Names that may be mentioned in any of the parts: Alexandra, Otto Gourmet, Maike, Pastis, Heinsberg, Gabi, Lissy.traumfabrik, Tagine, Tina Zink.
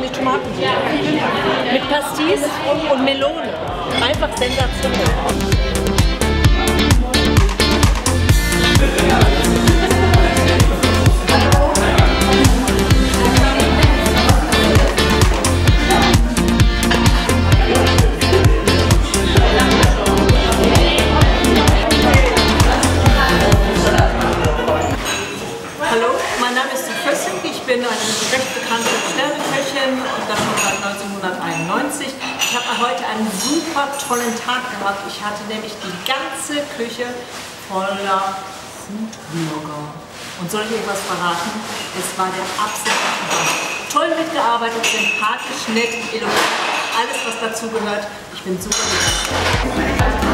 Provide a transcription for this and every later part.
meine Tomatenküchen mit Pastis und Melone. Einfach sensationell. Ich bin eine recht bekannte Sterneköchin und das schon seit 1991. Ich habe heute einen super tollen Tag gehabt. Ich hatte nämlich die ganze Küche voller Foodblogger. Und soll ich euch was verraten? Es war der absolute Hammer. Toll mitgearbeitet, sympathisch, nett, eloquent, alles was dazu gehört. Ich bin super begeistert.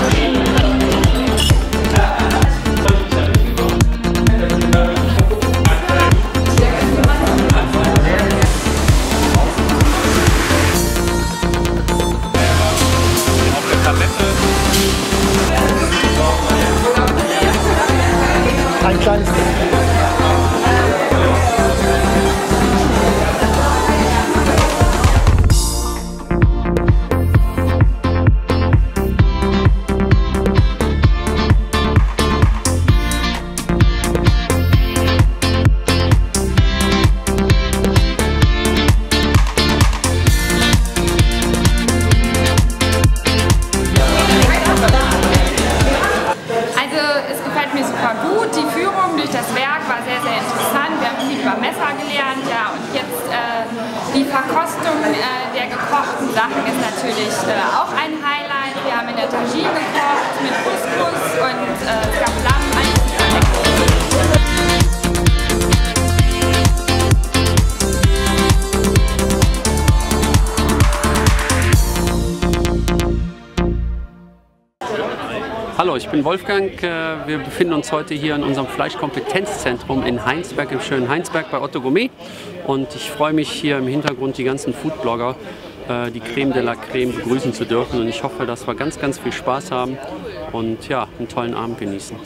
Ein kleines Ding. Sachen ist natürlich auch ein Highlight. Wir haben in der Tagine gekocht mit Couscous und Lamm. Hallo, ich bin Wolfgang. Wir befinden uns heute hier in unserem Fleischkompetenzzentrum in Heinsberg, im schönen Heinsberg bei Otto Gourmet. Und ich freue mich hier im Hintergrund die ganzen Foodblogger, die Creme de la Creme begrüßen zu dürfen. Und ich hoffe, dass wir ganz, ganz viel Spaß haben und ja, einen tollen Abend genießen.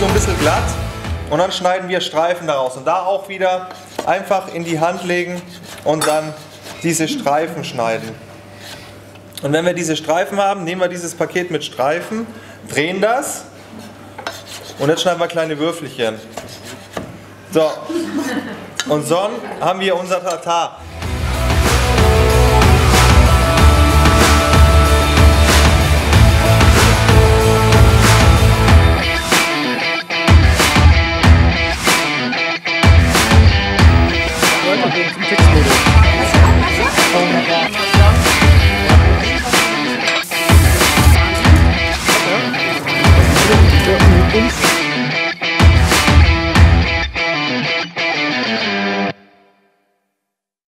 So ein bisschen glatt und dann schneiden wir Streifen daraus und da auch wieder einfach in die Hand legen und dann diese Streifen schneiden. Und wenn wir diese Streifen haben, nehmen wir dieses Paket mit Streifen, drehen das und jetzt schneiden wir kleine Würfelchen. So, und so haben wir unser Tartar. Thanks.